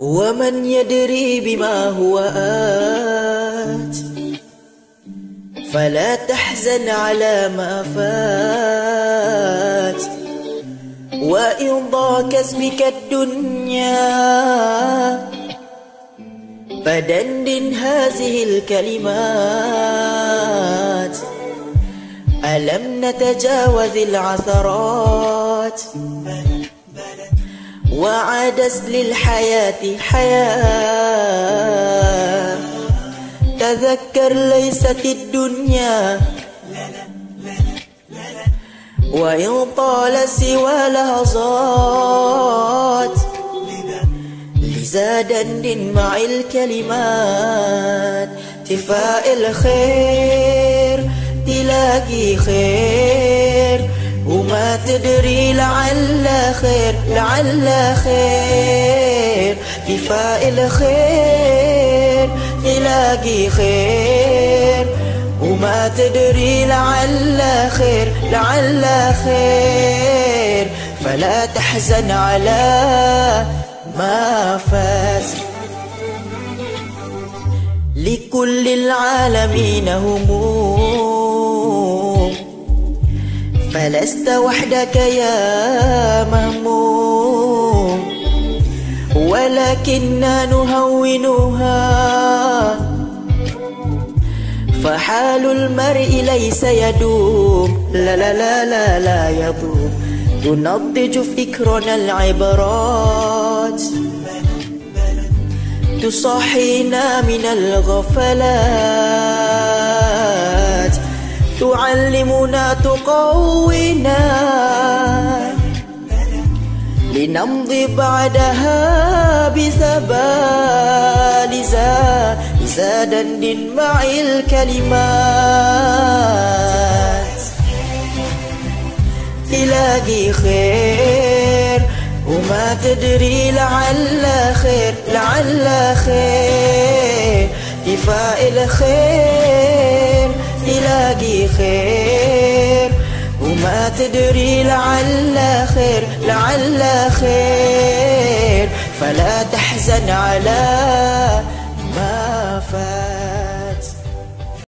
ومن يدري بما هو آت فلا تحزن على ما فات وإرضى كسبك الدنيا فدندن هذه الكلمات ألم نتجاوز العثرات وعدس للحياة حياة تذكر ليست الدنيا وإن طال سوى لحظات لذا دندن معي الكلمات تفائل خير تلاقي خير وما تدري لعل خير لعل خير تفائل خير تلاقي خير وما تدري لعل خير لعل خير فلا تحزن على ما فات لكل العالمين هموم فلست وحدك يا مهموم ولكننا نهونها فحال المرء ليس يدوم لا لا لا لا لا يدوم تنضج فكرنا العبرات تصحينا من الغفلات تعلمنا تقوينا لنمضي بعدها بثبات لذا دندن معي الكلمات تلاقي خير وما تدري لعل خير لعل خير تفائل خير تلاقي خير وما تدري لعل خير لعل خير فلا تحزن على ما فات.